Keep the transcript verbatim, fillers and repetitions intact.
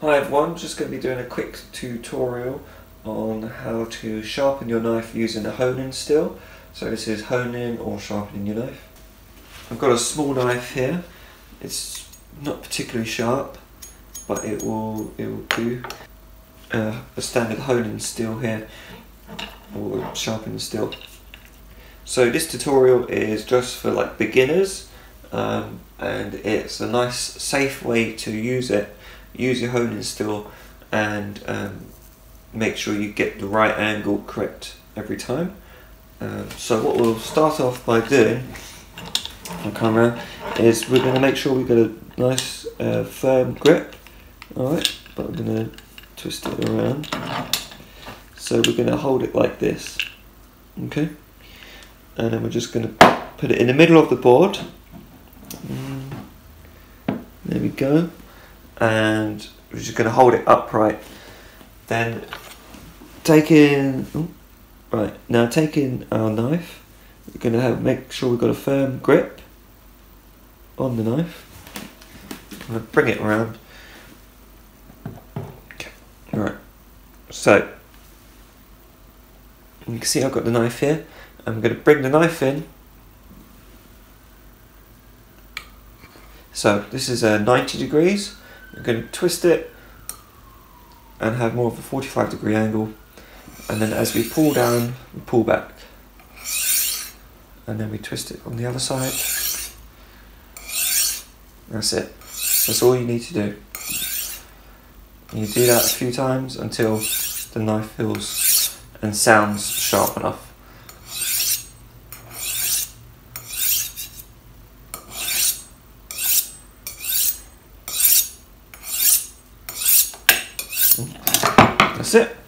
Hi everyone, just going to be doing a quick tutorial on how to sharpen your knife using a honing steel. So this is honing or sharpening your knife. I've got a small knife here. It's not particularly sharp, but it will it will do. Uh, a standard honing steel here, or sharpening steel. So this tutorial is just for like beginners, um, and it's a nice safe way to use it. Use your honing steel and um, make sure you get the right angle correct every time. Um, so what we'll start off by doing on camera is we're going to make sure we get a nice uh, firm grip. Alright, but I'm going to twist it around. So we're going to hold it like this. Okay, and then we're just going to put it in the middle of the board. There we go. And we're just going to hold it upright. Then taking oh, right now, taking our knife, we're going to have, make sure we've got a firm grip on the knife. I'm going to bring it around. Okay. All right. So you can see I've got the knife here. I'm going to bring the knife in. So this is a ninety degrees. I'm going to twist it and have more of a forty-five degree angle, and then as we pull down, we pull back, and then we twist it on the other side. That's it. That's all you need to do. And you do that a few times until the knife feels and sounds sharp enough. That's it.